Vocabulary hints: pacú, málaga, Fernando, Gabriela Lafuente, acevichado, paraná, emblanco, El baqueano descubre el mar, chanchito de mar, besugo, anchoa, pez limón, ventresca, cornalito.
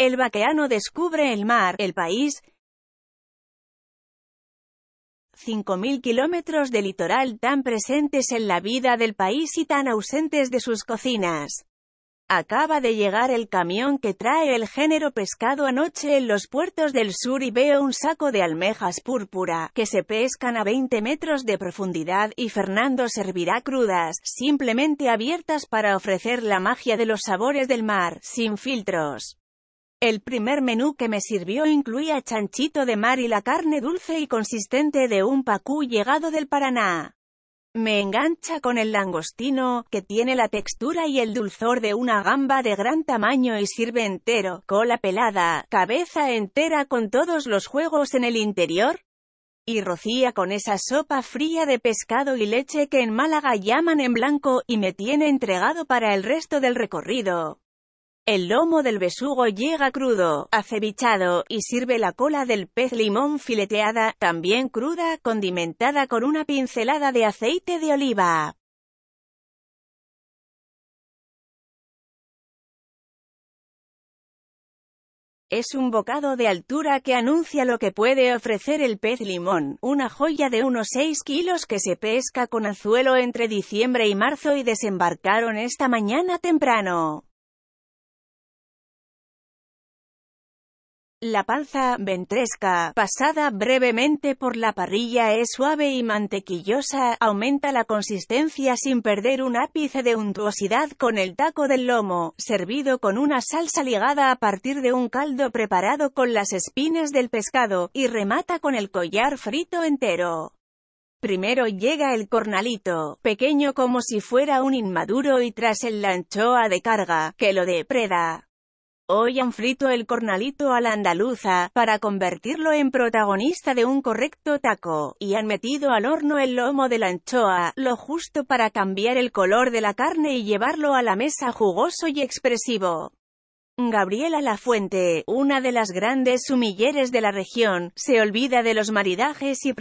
El baqueano descubre el mar, el país, 5.000 kilómetros de litoral tan presentes en la vida del país y tan ausentes de sus cocinas. Acaba de llegar el camión que trae el género pescado. Anoche en los puertos del sur y veo un saco de almejas púrpura, que se pescan a 20 metros de profundidad, y Fernando servirá crudas, simplemente abiertas para ofrecer la magia de los sabores del mar, sin filtros. El primer menú que me sirvió incluía chanchito de mar y la carne dulce y consistente de un pacú llegado del Paraná. Me engancha con el langostino, que tiene la textura y el dulzor de una gamba de gran tamaño y sirve entero, cola pelada, cabeza entera con todos los juegos en el interior. Y rocía con esa sopa fría de pescado y leche que en Málaga llaman emblanco, y me tiene entregado para el resto del recorrido. El lomo del besugo llega crudo, acevichado, y sirve la cola del pez limón fileteada, también cruda, condimentada con una pincelada de aceite de oliva. Es un bocado de altura que anuncia lo que puede ofrecer el pez limón, una joya de unos 6 kilos que se pesca con anzuelo entre diciembre y marzo y desembarcaron esta mañana temprano. La panza, ventresca, pasada brevemente por la parrilla, es suave y mantequillosa, aumenta la consistencia sin perder un ápice de untuosidad con el taco del lomo, servido con una salsa ligada a partir de un caldo preparado con las espinas del pescado, y remata con el collar frito entero. Primero llega el cornalito, pequeño como si fuera un inmaduro, y tras él la anchoa de carga, que lo depreda. Hoy han frito el cornalito a la andaluza, para convertirlo en protagonista de un correcto taco, y han metido al horno el lomo de la anchoa, lo justo para cambiar el color de la carne y llevarlo a la mesa jugoso y expresivo. Gabriela Lafuente, una de las grandes sumilleres de la región, se olvida de los maridajes y